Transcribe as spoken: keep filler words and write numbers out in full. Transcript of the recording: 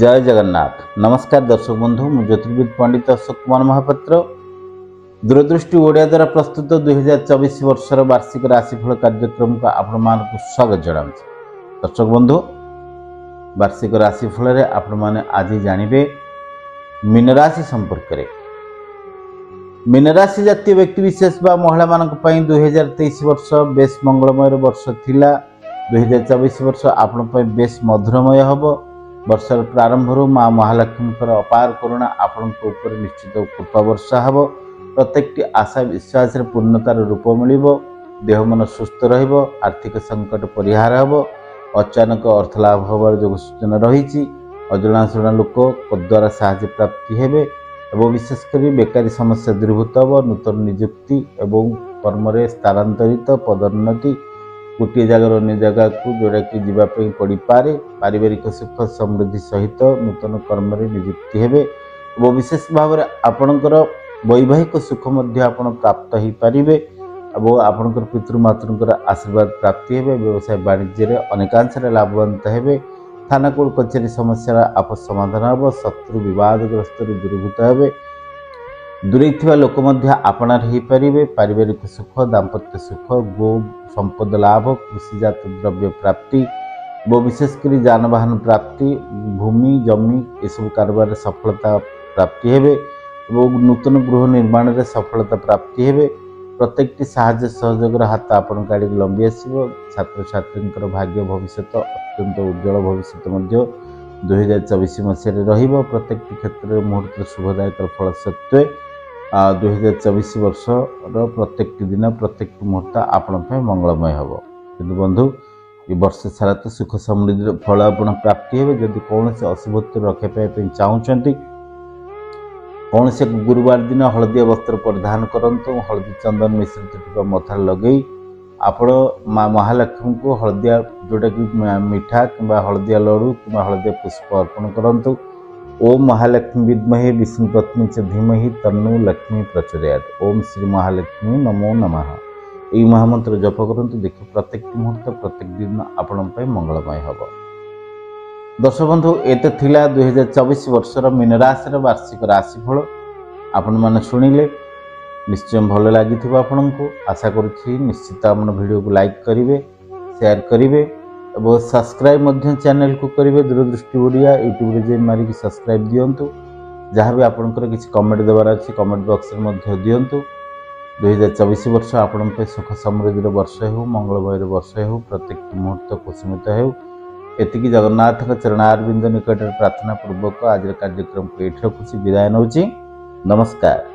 जय जगन्नाथ। नमस्कार दर्शक बंधु, मु ज्योतिर्विद पंडित अशोक कुमार महापात्र। दूरदृष्टि ओडिया द्वारा प्रस्तुत दुई हजार चौबीस वर्षर वार्षिक राशिफल कार्यक्रम को आपण स्वागत जनाऊँ। दर्शक बंधु, वार्षिक राशिफल रे आपण माने आज जानिबे मीन राशि संपर्क रे। मीन राशि जातीय व्यक्ति विशेष बा महिला मानक पई दुई हजार तेईस वर्ष बेस मंगलमय वर्ष थिला। दुई हजार चौबीस वर्ष आपण पई बेस मधुरमय हबो। वर्षर प्रारंभ माँ महालक्ष्मी अपार करुणा आपण निश्चित कृपा वर्षा हे। प्रत्येक आशा विश्वास पूर्णतार रूप मिल। देह मन सुस्थ आर्थिक संकट परिहार हे। अचानक अर्थलाभ हबार जो सूचना रही। अजनाशुना लोक द्वारा साहय प्राप्ति हे। विशेषकर बेकारी समस्या दूरीभूत हे। नूतन निजुक्ति एवं कर्म स्थानांतरित पदोन्नति गोटे जगार अन्य जगह को जोड़ा कि जीवाई पड़ पारे। पारिवारिक सुख समृद्धि सहित नूतन कर्म निजुक्ति हे। और विशेष भाव में आपणकर वैवाहिक सुख प्राप्त हो पारे। और आपणकर पितृमातृ आशीर्वाद प्राप्ति हे। व्यवसाय वाणिज्य अनेकांश लाभवान हे। थाना कोर्ट कचेरी समस्या आप समाधान हे। शत्रु विवादग्रस्त दूरीभूत हे। दूरे थवा लोक आपणार हो पारे। पारिवारिक सुख दाम्पत्य सुख गो संपद लाभ कृषिजात द्रव्य प्राप्ति वो विशेषकर जानवाहन प्राप्ति भूमि जमी ये सब कारोबार सफलता प्राप्ति हे। वो नूतन गृह निर्माण रे सफलता प्राप्ति हे। प्रत्येक साहय सहयोग हाथ आपण गाड़ी लंबी आसो। छात्र छात्री भाग्य भविष्य अत्यंत उज्जवल भविष्य दुई हजार चौबीस मसीह रहा। प्रत्येक क्षेत्र में मुहूर्त शुभदायक फल सत्वे दुई हजार चौबीस वर्षर प्रत्येक दिन प्रत्येक मुहूर्त आपण मंगलमय हे। कि बंधु ये वर्ष सारा तो सुख समृद्धि फल आपड़ प्राप्ति हे। जदि कौन से अशुभत्व रक्षापाई चाहते कौन से गुरुवार दिन हलदिया वस्त्र परिधान करते। हलदी चंदन मिश्रित मथार लगे आपण माँ महालक्ष्मी को हलदिया जोटा कि मिठा कि हलदिया लड़ू कि हलदिया पुष्प अर्पण करतु। ओम महालक्ष्मी विद्महे विष्णुपत्नी च धीमहि तन्नो लक्ष्मी प्रचोदयात्। ओम श्री महालक्ष्मी नमो नमः। यही महामंत्र जप करंतु। देखिए प्रत्येक मुहूर्त प्रत्येक दिन आपण मंगलमय हे। दर्शक बंधु, एते थिला दुई हजार चौबीस वर्षर मीन राशि वार्षिक राशिफल। आपण माने सुनिले निश्चय भल लगी आपण को। आशा करुछि निश्चित आम वीडियो को लाइक करेंगे, शेयर करेंगे और सब्सक्राइब चैनल को करेंगे। दूरदृष्टि ओडिया यूट्यूब मारिकी सब्सक्राइब दिंतु। जहाँ भी आपंकर किसी कमेंट देवार अच्छे कमेंट बॉक्स में दिंतु। दुई हजार चौबीस वर्ष आपण सुख समृद्धि वर्ष हो, मंगलमय वर्ष हो, प्रत्येक मुहूर्त कुसुमित हो। एति जगन्नाथ चरणार बिंदु निकट प्रार्थना पूर्वक आज कार्यक्रम को ये रखुच्छी। विदाय नौ। नमस्कार।